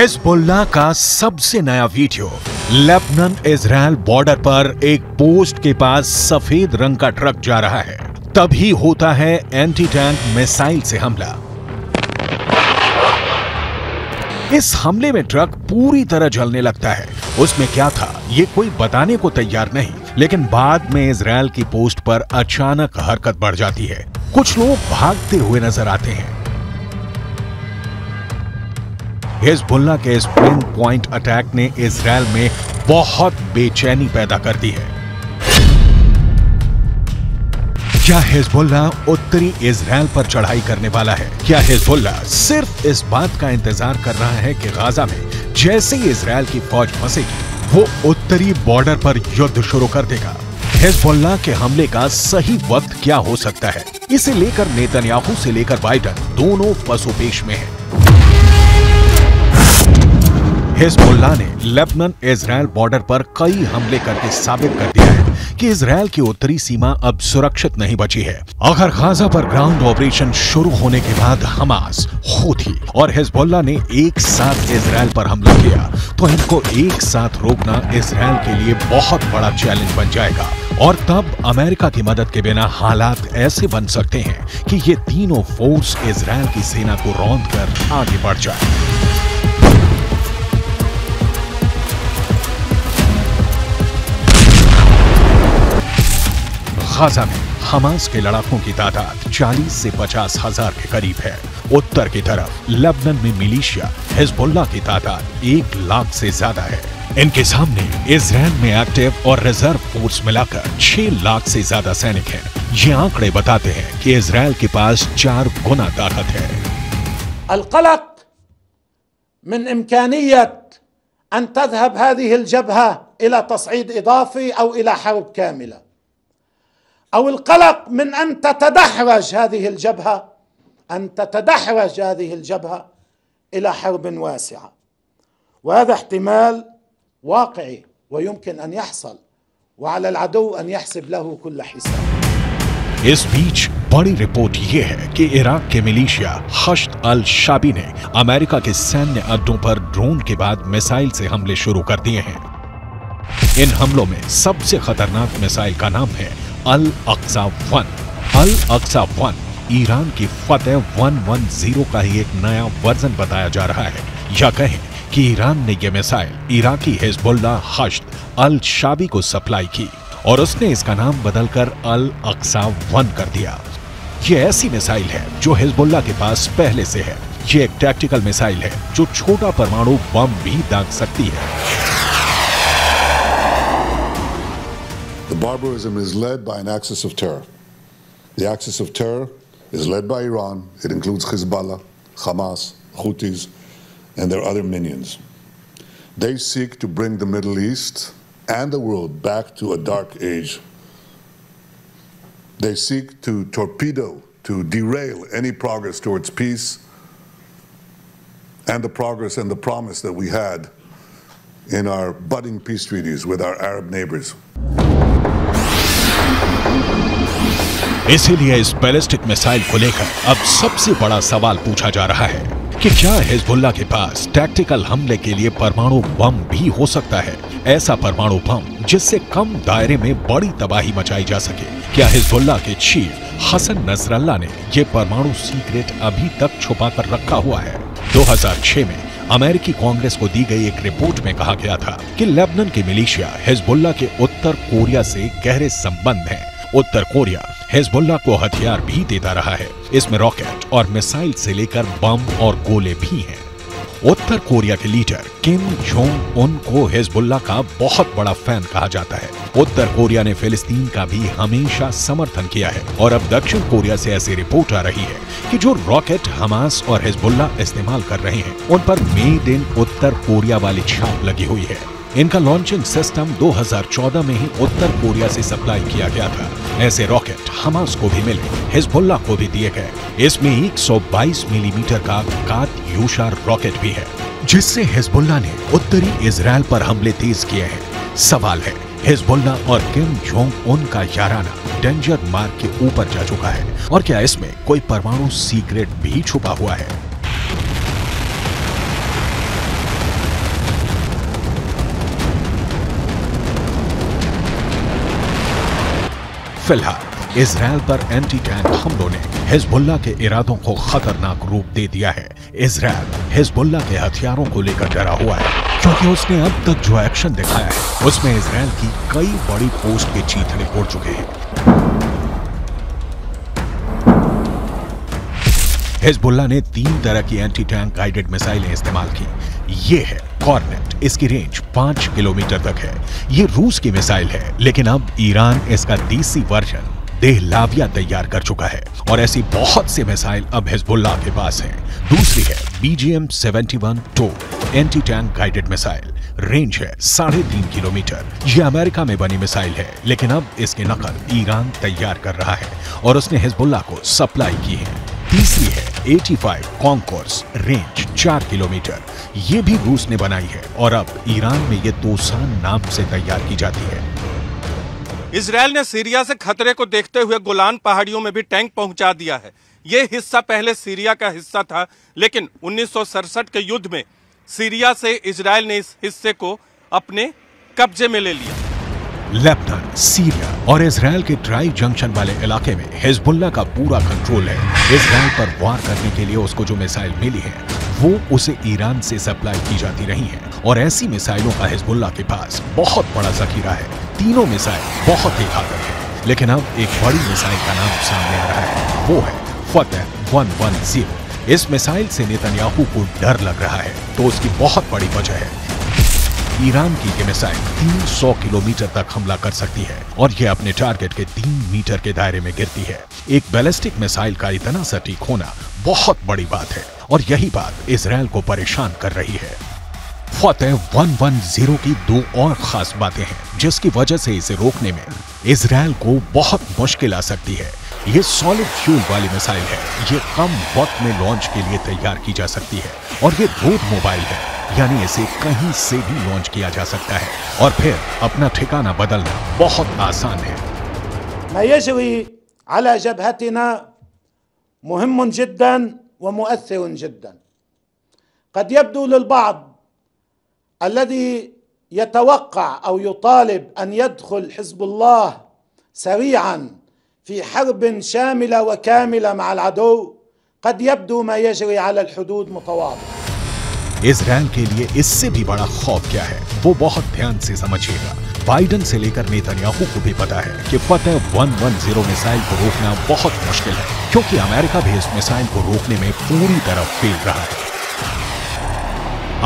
Hezbollah का सबसे नया वीडियो। लेबनान इज़राइल बॉर्डर पर एक पोस्ट के पास सफेद रंग का ट्रक जा रहा है, तभी होता है एंटी टैंक मिसाइल से हमला। इस हमले में ट्रक पूरी तरह जलने लगता है। उसमें क्या था ये कोई बताने को तैयार नहीं, लेकिन बाद में इज़राइल की पोस्ट पर अचानक हरकत बढ़ जाती है। कुछ लोग भागते हुए नजर आते हैं। हिज़्बुल्लाह के इस पिन पॉइंट अटैक ने इज़राइल में बहुत बेचैनी पैदा कर दी है। क्या हिज़्बुल्लाह उत्तरी इज़राइल पर चढ़ाई करने वाला है? क्या हिज़्बुल्लाह सिर्फ इस बात का इंतजार कर रहा है कि गाजा में जैसे ही इज़राइल की फौज फंसेगी वो उत्तरी बॉर्डर पर युद्ध शुरू कर देगा? हिज़्बुल्लाह के हमले का सही वक्त क्या हो सकता है, इसे लेकर नेतनयाहू से लेकर बाइडन दोनों पसोपेश में हैं। हिज़्बुल्लाह ने लेबनान इज़राइल बॉर्डर पर कई हमले करके साबित कर दिया है कि इज़राइल की उत्तरी सीमा अब सुरक्षित नहीं बची है। अगर गाजा पर ग्राउंड ऑपरेशन शुरू होने के बाद हमास, हूथी और हिज़्बुल्लाह ने एक साथ इज़राइल पर हमला किया तो इनको एक साथ रोकना इज़राइल के लिए बहुत बड़ा चैलेंज बन जाएगा, और तब अमेरिका की मदद के बिना हालात ऐसे बन सकते हैं कि ये तीनों फोर्स इज़राइल की सेना को रौंद कर आगे बढ़ जाए। गाजा में हमास के लड़ाकों की तादाद 40 से 50 हजार के करीब है। उत्तर की तरफ लेबनान में मिलिशिया हिज़्बुल्लाह की तादाद 1 लाख से ज्यादा है। इनके सामने इज़राइल में एक्टिव और रिजर्व फोर्स मिलाकर 6 लाख से ज्यादा सैनिक हैं। ये आंकड़े बताते हैं कि इज़राइल के पास 4 गुना ताकत है। القلق من إمكانية أن تذهب هذه الجبهة إلى تصعيد إضافي أو إلى حرب كاملة، أو القلق من أن تتدحرج هذه الجبهة إلى حرب واسعة، وهذا احتمال واقعي ويمكن أن يحصل وعلى العدو أن يحسب له كل حساب। इस बीच बड़ी रिपोर्ट ये है कि इराक के मिलिशिया हश्द अल-शाबी ने अमेरिका के सैन्य अड्डों पर ड्रोन के बाद मिसाइल से हमले शुरू कर दिए हैं। इन हमलों में सबसे खतरनाक मिसाइल का नाम है Al Aqsa 1। Al Aqsa 1 Iran की फतेह 110 का ही एक नया वर्जन बताया जा रहा है, या कहें कि ईरान ने यह missile Iraqi Hezbollah Hashd al Shaabi को सप्लाई की और उसने इसका नाम बदलकर अल अक्सा 1 कर दिया। यह ऐसी मिसाइल है जो हिज़्बुल्लाह के पास पहले से है। यह एक टैक्टिकल मिसाइल है जो छोटा परमाणु बम भी दाग सकती है। The barbarism is led by an axis of terror. The axis of terror is led by Iran. It includes Hezbollah, Hamas, Houthis, and their other minions. They seek to bring the Middle East and the world back to a dark age. They seek to torpedo, to derail any progress towards peace and the progress and the promise that we had in our budding peace treaties with our Arab neighbors. इसीलिए इस ballistic missile को लेकर अब सबसे बड़ा सवाल पूछा जा रहा है कि क्या हिज़्बुल्लाह के पास टैक्टिकल हमले के लिए परमाणु बम भी हो सकता है? ऐसा परमाणु बम जिससे कम दायरे में बड़ी तबाही मचाई जा सके। क्या हिज़्बुल्लाह के चीफ हसन नसरल्ला ने ये परमाणु सीक्रेट अभी तक छुपा कर रखा हुआ है? 2006 में अमेरिकी कांग्रेस को दी गई एक रिपोर्ट में कहा गया था कि लेबनान के मिलिशिया हिज़्बुल्लाह के उत्तर कोरिया से गहरे संबंध हैं। उत्तर कोरिया हिज़्बुल्लाह को हथियार भी देता रहा है। इसमें रॉकेट और मिसाइल से लेकर बम और गोले भी हैं। उत्तर कोरिया के लीडर किम जोंग उन को हिज़्बुल्लाह का बहुत बड़ा फैन कहा जाता है। उत्तर कोरिया ने फिलिस्तीन का भी हमेशा समर्थन किया है, और अब दक्षिण कोरिया से ऐसी रिपोर्ट आ रही है कि जो रॉकेट हमास और हिज़्बुल्लाह इस्तेमाल कर रहे हैं उन पर मेड इन उत्तर कोरिया वाली छाप लगी हुई है। इनका लॉन्चिंग सिस्टम 2014 में ही उत्तर कोरिया से सप्लाई किया गया था। ऐसे रॉकेट हमास को भी मिले, हिज़्बुल्लाह को भी दिए गए। इसमें 122 मिलीमीटर का कात्यूशा रॉकेट भी है, जिससे हिज़्बुल्लाह ने उत्तरी इज़राइल पर हमले तेज किए हैं। सवाल है, हिज़्बुल्लाह और किम जोंग उन का याराना डेंजर मार्क के ऊपर जा चुका है, और क्या इसमें कोई परमाणु सीक्रेट भी छुपा हुआ है? फिलहाल इज़राइल पर एंटी टैंक हमलों ने हिज़्बुल्लाह के इरादों को खतरनाक रूप दे दिया है। इज़राइल हिज़्बुल्लाह के हथियारों को लेकर डरा हुआ है, क्योंकि उसने अब तक जो एक्शन दिखाया है उसमें इज़राइल की कई बड़ी पोस्ट के चीथड़े उड़ चुके हैं। हिज़्बुल्लाह ने 3 तरह की एंटी टैंक गाइडेड मिसाइलें इस्तेमाल की। ये है कॉर्नेट, इसकी रेंज 5 किलोमीटर तक है। ये रूस की मिसाइल है, लेकिन अब ईरान इसका देसी वर्जन देहलाविया तैयार कर चुका है और ऐसी बहुत सी मिसाइल अब हिज़्बुल्लाह के पास है। दूसरी है BGM-71-2 anti tank guided missile, range है 3.5 किलोमीटर। ये अमेरिका में बनी मिसाइल है, लेकिन अब इसकी नकल ईरान तैयार कर रहा है और उसने हिज़्बुल्लाह को सप्लाई की है। तीसरी है 85 कॉन्कर्स, रेंज 4 किलोमीटर। ये भी रूस ने बनाई है और अब ईरान में ये तोसान नाम से तैयार की जाती है। इजराइल ने सीरिया से खतरे को देखते हुए गोलान पहाड़ियों में भी टैंक पहुंचा दिया है। ये हिस्सा पहले सीरिया का हिस्सा था, लेकिन 1967 के युद्ध में सीरिया से इजराइल ने इस हिस्से को अपने कब्जे में ले लिया। लेबनान, सीरिया और इसराइल के ड्राई जंक्शन वाले इलाके में हिज़्बुल्लाह का पूरा कंट्रोल है। इसराइल पर वार करने के लिए उसको जो मिसाइल मिली है वो उसे ईरान से सप्लाई की जाती रही है और ऐसी मिसाइलों का हिज़्बुल्लाह के पास बहुत बड़ा जखीरा है। तीनों मिसाइल बहुत ही घातक है, लेकिन अब एक बड़ी मिसाइल का नाम सामने आ रहा है, वो है फतेह 110। इस मिसाइल से नेतनयाहू को डर लग रहा है, तो उसकी बहुत बड़ी वजह है। ईरान की ये मिसाइल 300 किलोमीटर तक हमला कर सकती है और यह अपने टारगेट के 3 मीटर के दायरे में गिरती है। एक बैलिस्टिक मिसाइल का इतना सटीक होना बहुत बड़ी बात है और यही बात इजराइल को परेशान कर रही है। फतेह 110 की 2 और खास बातें हैं जिसकी वजह से इसे रोकने में इजराइल को बहुत मुश्किल आ सकती है। ये सॉलिड फ्यूल वाली मिसाइल है, ये कम वक्त में लॉन्च के लिए तैयार की जा सकती है और ये रोड मोबाइल है, यानी इसे कहीं से भी लॉन्च किया जा सकता है और फिर अपना ठिकाना बदलना बहुत आसान है। इजराइल के लिए इससे भी बड़ा खौफ क्या है वो बहुत ध्यान से समझिएगा। बाइडन से लेकर नेतन्याहू को भी पता है कि फतेह 110 मिसाइल को रोकना बहुत मुश्किल है, क्योंकि अमेरिका भी इस मिसाइल को रोकने में पूरी तरह फेल रहा है।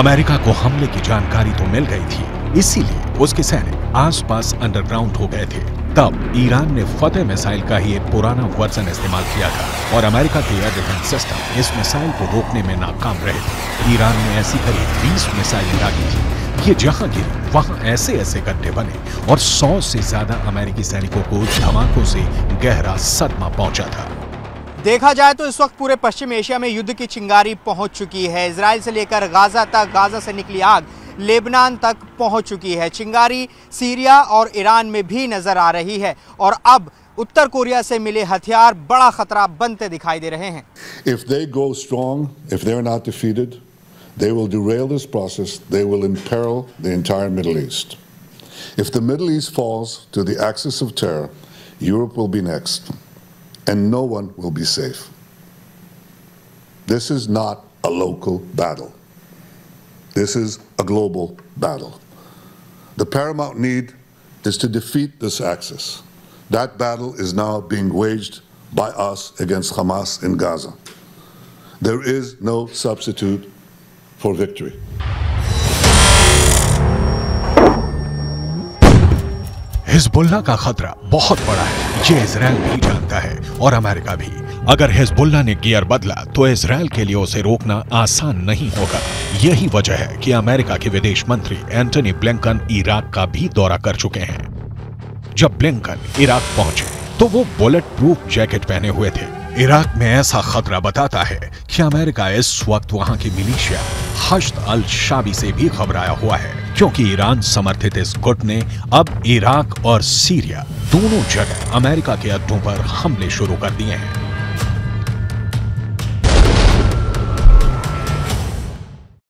अमेरिका को हमले की जानकारी तो मिल गई थी, इसीलिए उसके सैनिक आसपास अंडरग्राउंड हो गए थे। तब ईरान ने फतेह मिसाइल का ही एक पुराना वर्जन इस्तेमाल किया था और अमेरिका के एयर डिफेंस सिस्टम इस मिसाइल को रोकने में नाकाम रहे थे। ईरान ने ऐसी करीब 20 मिसाइलें दागी थी। ये जहां गिरी वहां ऐसे ऐसे गड्ढे बने और 100 से ज्यादा अमेरिकी सैनिकों को धमाकों से गहरा सदमा पहुंचा था। देखा जाए तो इस वक्त पूरे पश्चिम एशिया में युद्ध की चिंगारी पहुंच चुकी है। इजराइल से लेकर गाजा तक, गाजा से निकली आग लेबनान तक पहुंच चुकी है। चिंगारी सीरिया और ईरान में भी नजर आ रही है और अब उत्तर कोरिया से मिले हथियार बड़ा खतरा बनते दिखाई दे रहे हैं। If they go strong, if they are not defeated, they will derail this process, they will imperil the entire Middle East. If the Middle East falls to the axis of terror, Europe will be next and no one will be safe. This is not a local battle. This is a global battle. The paramount need is to defeat this axis. That battle is now being waged by us against Hamas in Gaza. There is no substitute for victory. Hezbollah का खतरा बहुत बड़ा है, ये Israel भी जानता है और अमेरिका भी। अगर हिज़्बुल्लाह ने गियर बदला तो इजराइल के लिए उसे रोकना आसान नहीं होगा। यही वजह है कि अमेरिका के विदेश मंत्री एंटनी ब्लिंकन इराक का भी दौरा कर चुके हैं। जब ब्लिंकन इराक पहुंचे तो वो बुलेट प्रूफ जैकेट पहने हुए थे। इराक में ऐसा खतरा बताता है कि अमेरिका इस वक्त वहां की मिलिशिया हश्द अल-शाबी से भी घबराया हुआ है, क्योंकि ईरान समर्थित इस गुट ने अब इराक और सीरिया दोनों जगह अमेरिका के अड्डों पर हमले शुरू कर दिए हैं।